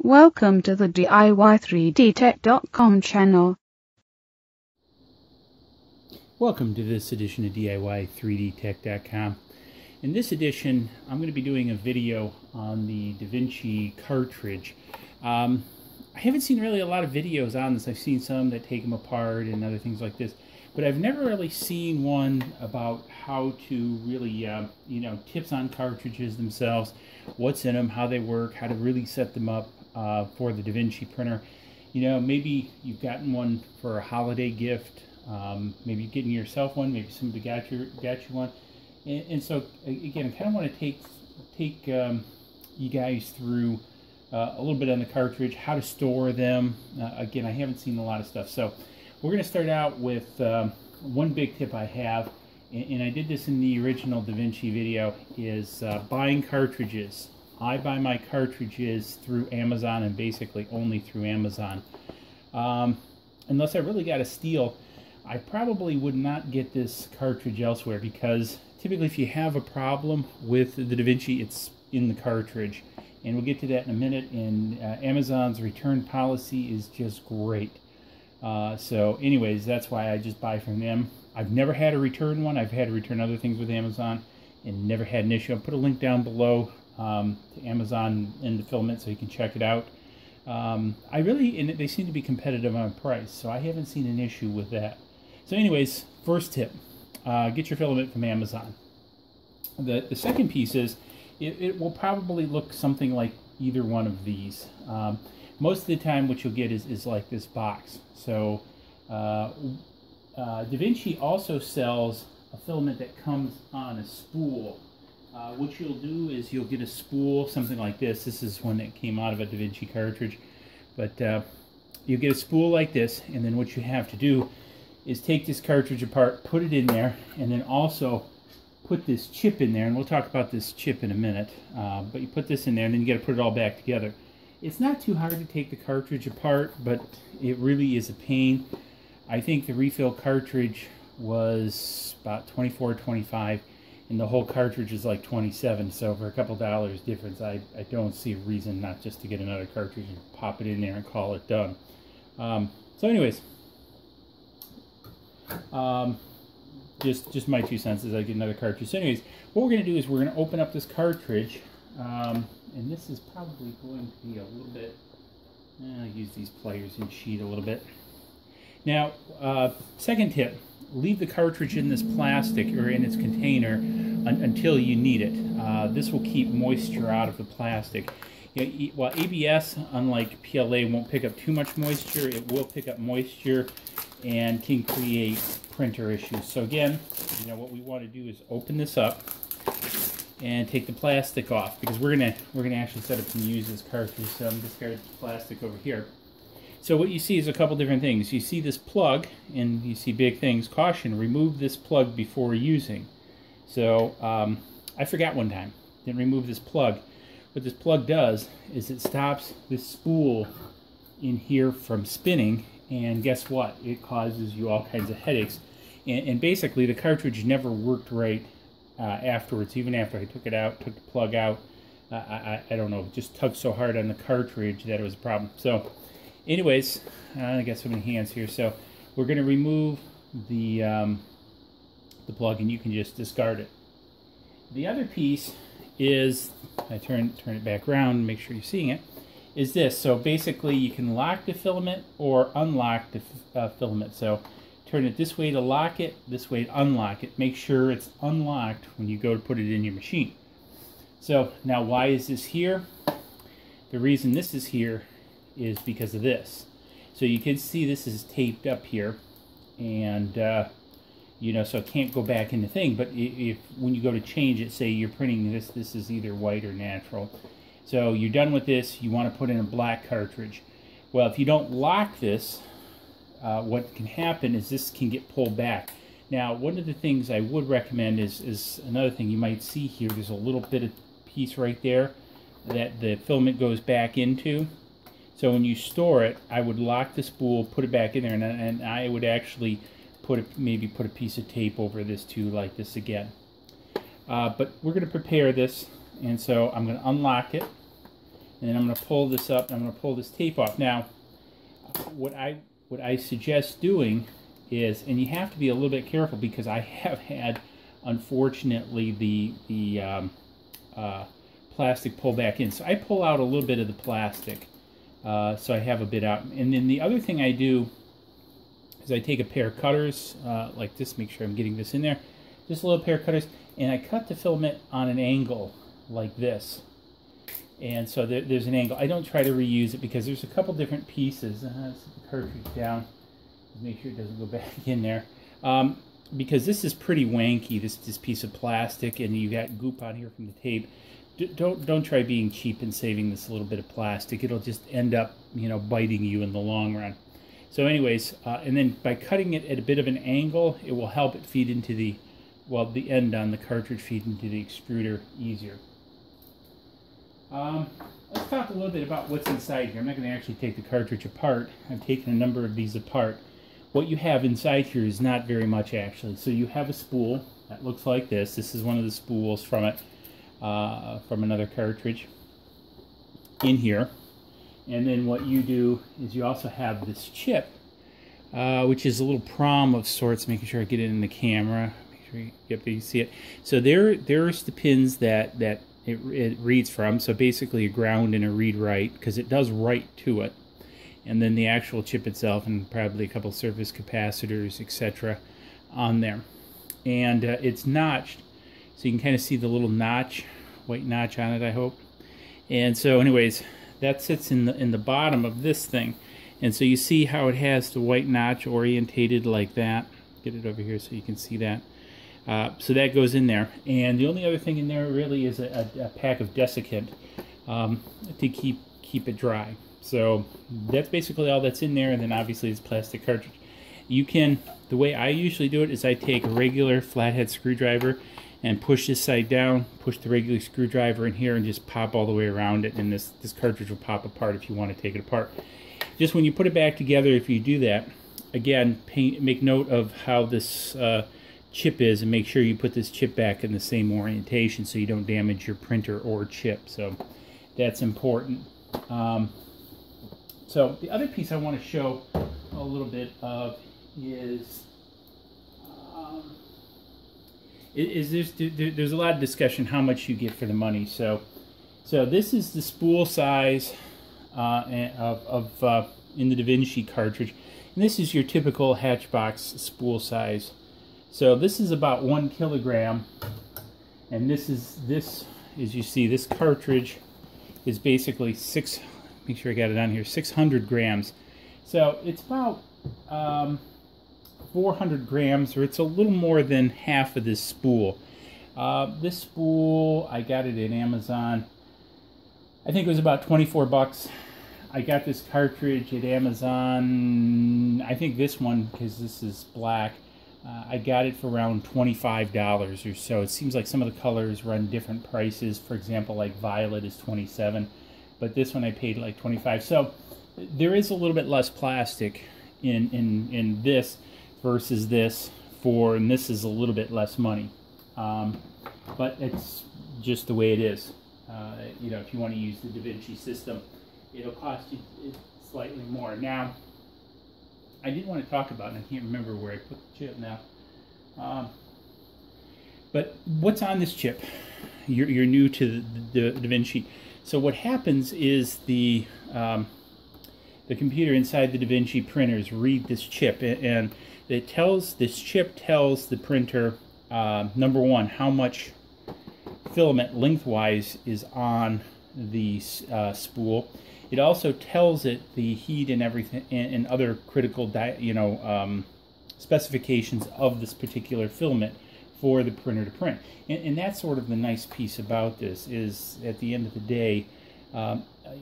Welcome to the DIY3DTech.com channel. Welcome to this edition of DIY3DTech.com. In this edition, I'm going to be doing a video on the Da Vinci cartridge. I haven't seen really a lot of videos on this. I've seen some that take them apart and other things like this, but I've never really seen one about how to really, tips on cartridges themselves, what's in them, how they work, how to really set them up for the Da Vinci printer. You know, maybe you've gotten one for a holiday gift, maybe you're getting yourself one, maybe somebody got you one. And so, again, I kind of want to take you guys through a little bit on the cartridge, how to store them. Again, I haven't seen a lot of stuff, so we're going to start out with one big tip I have, and I did this in the original Da Vinci video, is buying cartridges. I buy my cartridges through Amazon, and basically only through Amazon. Unless I really got a steal, I probably would not get this cartridge elsewhere, because typically if you have a problem with the Da Vinci, it's in the cartridge. And we'll get to that in a minute, and Amazon's return policy is just great. So anyways, that's why I just buy from them. I've never had a return one. I've had to return other things with Amazon and never had an issue. I'll put a link down below to Amazon and the filament so you can check it out. And they seem to be competitive on price, so I haven't seen an issue with that. So anyways, first tip, get your filament from Amazon. The second piece is it will probably look something like either one of these. Most of the time what you'll get is like this box. So Da Vinci also sells a filament that comes on a spool. What you'll do is you'll get a spool, something like this. This is one that came out of a Da Vinci cartridge. But you get a spool like this, and then what you have to do is take this cartridge apart, put it in there, and then also put this chip in there. And we'll talk about this chip in a minute. But you put this in there, and then you got to put it all back together. It's not too hard to take the cartridge apart, but it really is a pain. I think the refill cartridge was about $24, $25, and the whole cartridge is like $27. So for a couple dollars difference, I don't see a reason not just to get another cartridge and pop it in there and call it done. So anyways, just my 2 cents as I get another cartridge. So anyways, what we're going to do is we're going to open up this cartridge. And this is probably going to be a little bit, I'll use these pliers and sheet a little bit. Now, second tip, leave the cartridge in this plastic or in its container until you need it. This will keep moisture out of the plastic. You know, while ABS, unlike PLA, won't pick up too much moisture, it will pick up moisture and can create printer issues. So again, you know, what we want to do is open this up and take the plastic off, because we're gonna actually set up and use this cartridge. So I'm discarding the plastic over here. So what you see is a couple different things. You see this plug, and you see big things. Caution: remove this plug before using. So I forgot one time, didn't remove this plug. What this plug does is it stops this spool in here from spinning, and guess what? It causes you all kinds of headaches. And basically, the cartridge never worked right. Afterwards, even after I took it out, took the plug out, I don't know, just tugged so hard on the cartridge that it was a problem. So anyways, I got so many hands here, so we're going to remove the plug, and you can just discard it. The other piece is, I turn it back around, make sure you're seeing it, is this. So basically you can lock the filament or unlock the filament. So turn it this way to lock it, this way to unlock it. Make sure it's unlocked when you go to put it in your machine. So now, why is this here? The reason this is here is because of this. So you can see this is taped up here, and you know, so it can't go back in the thing. But if when you go to change it, say you're printing this, this is either white or natural. So you're done with this. You want to put in a black cartridge. Well, if you don't lock this, what can happen is this can get pulled back. Now, one of the things I would recommend is another thing you might see here. There's a little bit of piece right there that the filament goes back into. So when you store it, I would lock the spool, put it back in there, and I would actually maybe put a piece of tape over this too, like this again. But we're going to prepare this, and so I'm going to unlock it. and then I'm going to pull this up and I'm going to pull this tape off. Now, what I suggest doing is, and you have to be a little bit careful, because I have had, unfortunately, the plastic pull back in. So I pull out a little bit of the plastic, so I have a bit out. And then the other thing I do is I take a pair of cutters like this, make sure I'm getting this in there, just a little pair of cutters, and I cut the filament on an angle like this. And so there's an angle. I don't try to reuse it because there's a couple different pieces. Let's put the cartridge down. Make sure it doesn't go back in there. Because this is pretty wanky, this piece of plastic, and you got goop on here from the tape. Don't try being cheap and saving this little bit of plastic. It'll just end up, you know, biting you in the long run. So anyways, and then by cutting it at a bit of an angle, it will help it feed into the, well, the end on the cartridge feed into the extruder easier. Let's talk a little bit about what's inside here. I'm not going to actually take the cartridge apart. I've taken a number of these apart. What you have inside here is not very much, actually. So you have a spool that looks like this. This is one of the spools from it, from another cartridge in here. And then what you do is you also have this chip, which is a little prom of sorts, making sure I get it in the camera. Make sure you see it. So there's the pins that it reads from. So basically a ground and a read-write, because it does write to it. And then the actual chip itself, and probably a couple surface capacitors, etc. on there. And it's notched, so you can kind of see the little notch, white notch on it, I hope. And so anyways, that sits in the bottom of this thing. And so you see how it has the white notch orientated like that. Get it over here so you can see that. So that goes in there. And the only other thing in there really is a pack of desiccant to keep it dry. So that's basically all that's in there, and then obviously it's plastic cartridge. You can, the way I usually do it is I take a regular flathead screwdriver and push this side down, push the regular screwdriver in here, and just pop all the way around it, and this cartridge will pop apart if you want to take it apart. Just when you put it back together, if you do that, again, make note of how this chip is, and make sure you put this chip back in the same orientation so you don't damage your printer or chip. So that's important. So the other piece I want to show a little bit of is, there's a lot of discussion how much you get for the money. So this is the spool size in the Da Vinci cartridge, and this is your typical Hatchbox spool size. So this is about 1 kilogram, and as you see, this cartridge is basically 600. Make sure I got it on here, 600 grams. So it's about 400 grams, or it's a little more than half of this spool. This spool, I got it at Amazon. I think it was about 24 bucks. I got this cartridge at Amazon. I think this one, because this is black, I got it for around $25 or so. It seems like some of the colors run different prices. For example, like violet is $27. But this one I paid like $25. So there is a little bit less plastic in this versus this, and this is a little bit less money. But it's just the way it is. You know, if you want to use the Da Vinci system, it'll cost you slightly more. Now, I did want to talk about, and I can't remember where I put the chip now. But what's on this chip? You're new to the Da Vinci. So what happens is the computer inside the Da Vinci printers read this chip, and it tells, this chip tells the printer, number one, how much filament lengthwise is on the spool. It also tells it the heat and everything, and other critical specifications of this particular filament for the printer to print. And that's sort of the nice piece about this, is at the end of the day,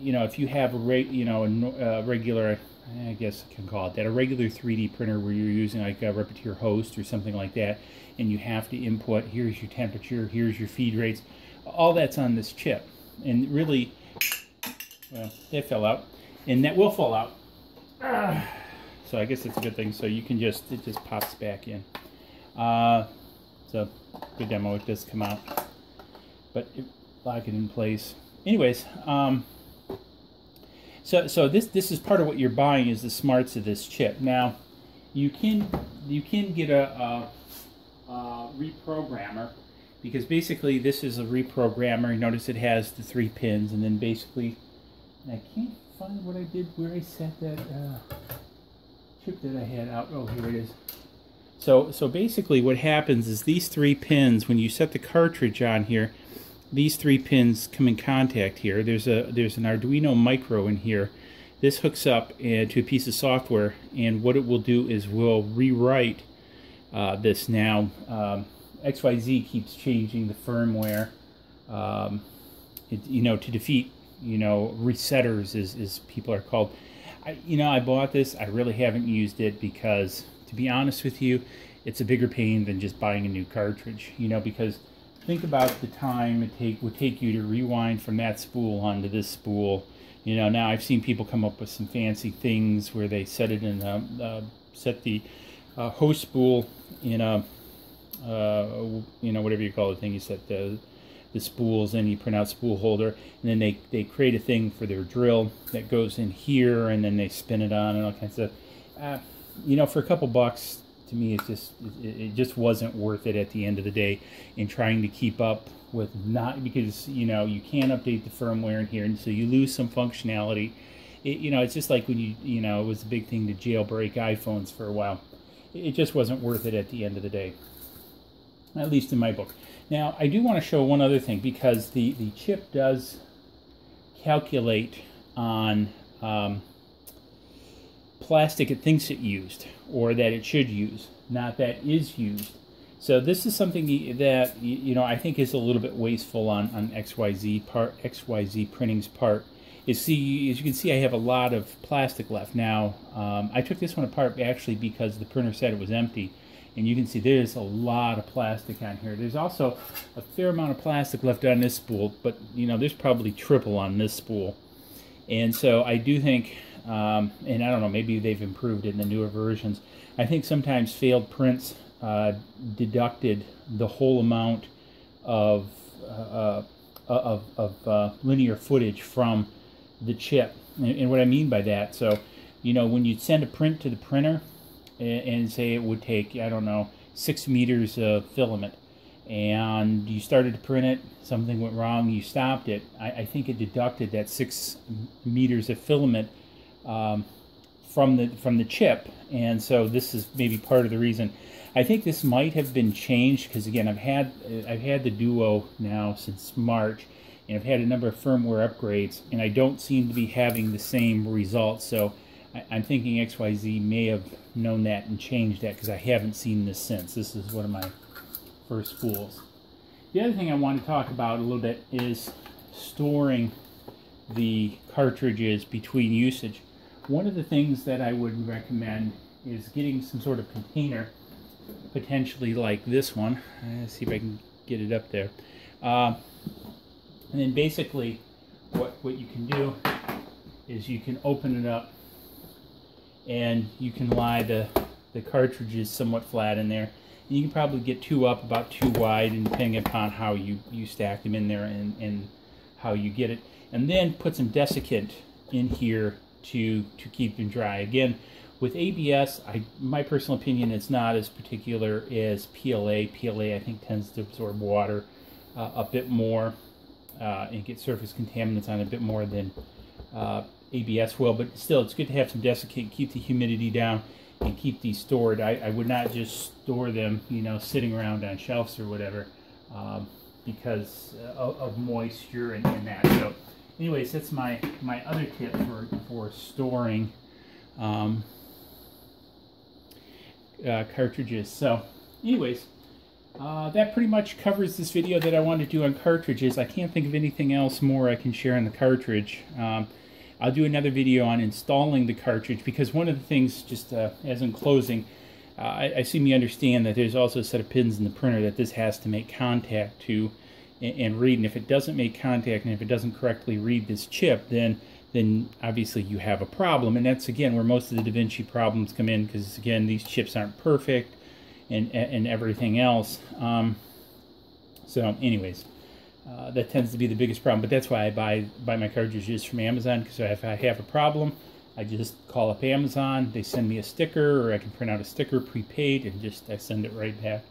you know, if you have a regular, I guess I can call it that, a regular 3D printer where you're using like a Repetier host or something like that, and you have to input, here's your temperature, here's your feed rates, all that's on this chip. And really, well, that fell out, and that will fall out. So I guess it's a good thing, so you can just, it just pops back in. So good demo, it does come out, but it lock it in place. Anyways, So this is part of what you're buying, is the smarts of this chip. Now, you can get a reprogrammer, because basically this is a reprogrammer. Notice it has the 3 pins, and then basically, I can't find what I did, where I set that chip that I had out. Oh, here it is. So basically what happens is these 3 pins, when you set the cartridge on here, these 3 pins come in contact here. There's an Arduino micro in here. This hooks up to a piece of software, and what it will do is we'll rewrite this now. XYZ keeps changing the firmware, to defeat, resetters, as people are called. I bought this. I really haven't used it because, to be honest with you, it's a bigger pain than just buying a new cartridge, because think about the time it would take you to rewind from that spool onto this spool. Now I've seen people come up with some fancy things where they set it in set the hose spool in a whatever you call the thing. You set the spools, and you print out spool holder, and then they create a thing for their drill that goes in here, and then they spin it on and all kinds of stuff. For a couple bucks, to me, it just wasn't worth it at the end of the day, in trying to keep up with, not because you can't update the firmware in here, and so you lose some functionality. It's just like when it was a big thing to jailbreak iPhones for a while. It just wasn't worth it at the end of the day, at least in my book. Now I do want to show one other thing, because the chip does calculate on plastic it thinks it used, or that it should use, not that is used. So this is something that I think is a little bit wasteful on XYZ printing's part. As you can see, I have a lot of plastic left. Now I took this one apart actually because the printer said it was empty, and you can see there's a lot of plastic on here. There's also a fair amount of plastic left on this spool, but there's probably triple on this spool. And so I do think, and I don't know, maybe they've improved it in the newer versions, I think sometimes failed prints deducted the whole amount of linear footage from the chip. And what I mean by that, so when you send a print to the printer, and say it would take, I don't know, 6 meters of filament, and you started to print it, something went wrong, you stopped it, I think it deducted that 6 meters of filament from the chip. And so this is maybe part of the reason. I think this might have been changed, because again, I've had the Duo now since March, and I've had a number of firmware upgrades, and I don't seem to be having the same results. So I'm thinking XYZ may have known that and changed that, because I haven't seen this since. This is one of my first spools. The other thing I want to talk about a little bit is storing the cartridges between usage. One of the things that I would recommend is getting some sort of container, potentially like this one. Let's see if I can get it up there. And then basically what you can do is you can open it up, and you can lie the cartridges somewhat flat in there. And you can probably get 2 up, about 2 wide, and depending upon how you stack them in there and how you get it. And then put some desiccant in here to keep them dry. Again, with ABS, my personal opinion, it's not as particular as PLA. PLA, I think, tends to absorb water a bit more and get surface contaminants on a bit more than ABS will, but still, it's good to have some desiccant, keep the humidity down, and keep these stored. I would not just store them, sitting around on shelves or whatever, because of moisture and that. So, anyways, that's my other tip for storing cartridges. So, anyways, that pretty much covers this video that I wanted to do on cartridges. I can't think of anything else more I can share on the cartridge. I'll do another video on installing the cartridge, because one of the things, just as in closing, I seem to understand that there's also a set of pins in the printer that this has to make contact to and read, and if it doesn't make contact, and if it doesn't correctly read this chip, then obviously you have a problem. And that's, again, where most of the Da Vinci problems come in, because, again, these chips aren't perfect and everything else. So anyways, that tends to be the biggest problem. But that's why I buy my cartridges from Amazon, because if I have a problem, I just call up Amazon, they send me a sticker, or I can print out a sticker prepaid and just I send it right back,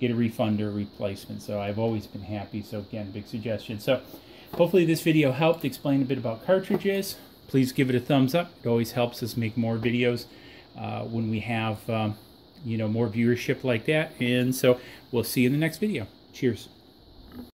get a refund or replacement. So I've always been happy. So again, big suggestion. So hopefully this video helped explain a bit about cartridges. Please give it a thumbs up. It always helps us make more videos when we have you know, more viewership like that. And so we'll see you in the next video. Cheers.